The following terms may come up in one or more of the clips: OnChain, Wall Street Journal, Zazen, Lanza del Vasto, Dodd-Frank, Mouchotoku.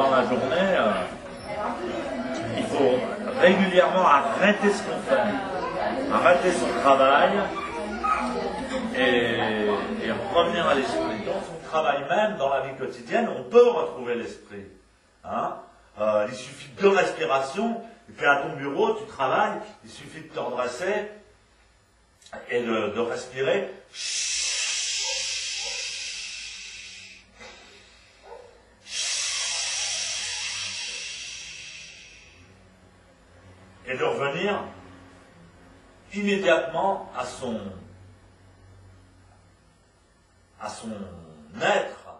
dans la journée, il faut régulièrement arrêter ce qu'on fait, arrêter son travail et revenir à l'esprit. Dans son travail même, dans la vie quotidienne, on peut retrouver l'esprit. Hein? Il suffit de respiration, et puis à ton bureau, tu travailles, il suffit de te redresser et de respirer. Et de revenir immédiatement à son être.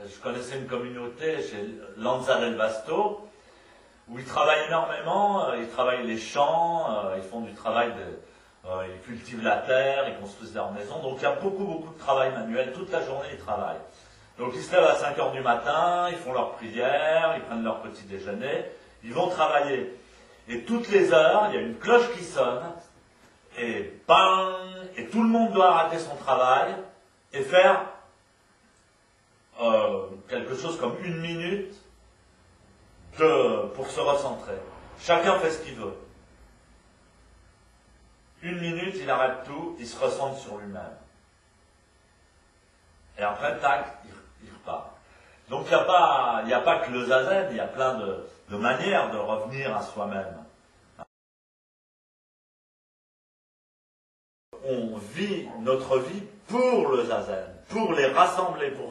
Je connaissais une communauté chez Lanza del Vasto, où ils travaillent énormément, ils travaillent les champs, ils font du travail, ils cultivent la terre, ils construisent leur maison, donc il y a beaucoup de travail manuel, toute la journée ils travaillent. Donc ils se lèvent à 5 h du matin, ils font leur prière, ils prennent leur petit déjeuner, ils vont travailler. Et toutes les heures, il y a une cloche qui sonne, et bang, et tout le monde doit arrêter son travail et faire quelque chose comme 1 minute pour se recentrer. Chacun fait ce qu'il veut. 1 minute, il arrête tout, il se recentre sur lui-même. Et après, tac, il repart. Donc il n'y a pas que le Zazen, il y a plein de manières de revenir à soi-même. On vit notre vie pour le Zazen, pour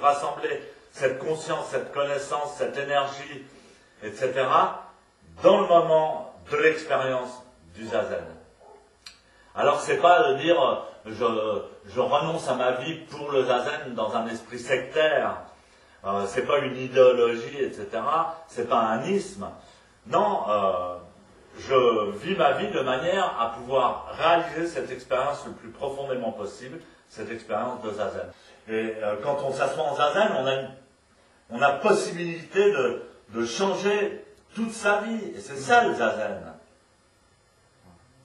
rassembler cette conscience, cette connaissance, cette énergie, etc., dans le moment de l'expérience du Zazen. Alors c'est pas de dire je renonce à ma vie pour le Zazen dans un esprit sectaire, c'est pas une idéologie, etc., c'est pas un isme. Non, je vis ma vie de manière à pouvoir réaliser cette expérience le plus profondément possible, cette expérience de Zazen. Et quand on s'assoit en Zazen, on a possibilité de changer toute sa vie. Et c'est ça le Zazen.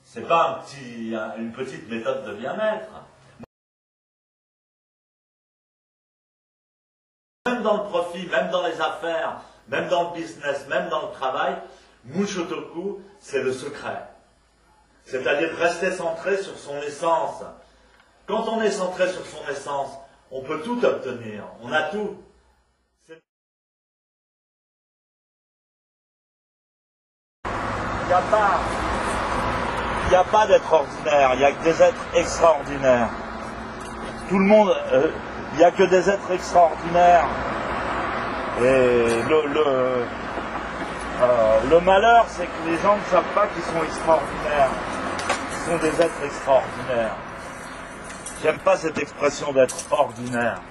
C'est pas une petite méthode de bien-être. Même dans le profit, même dans les affaires, même dans le business, même dans le travail, Mouchotoku, c'est le secret. C'est-à-dire rester centré sur son essence. Quand on est centré sur son essence, on peut tout obtenir, on a tout. Il n'y a pas d'être ordinaire, il n'y a que des êtres extraordinaires. Tout le monde, il n'y a que des êtres extraordinaires. Et le malheur, c'est que les gens ne savent pas qu'ils sont extraordinaires. Ils sont des êtres extraordinaires. J'aime pas cette expression d'être ordinaire.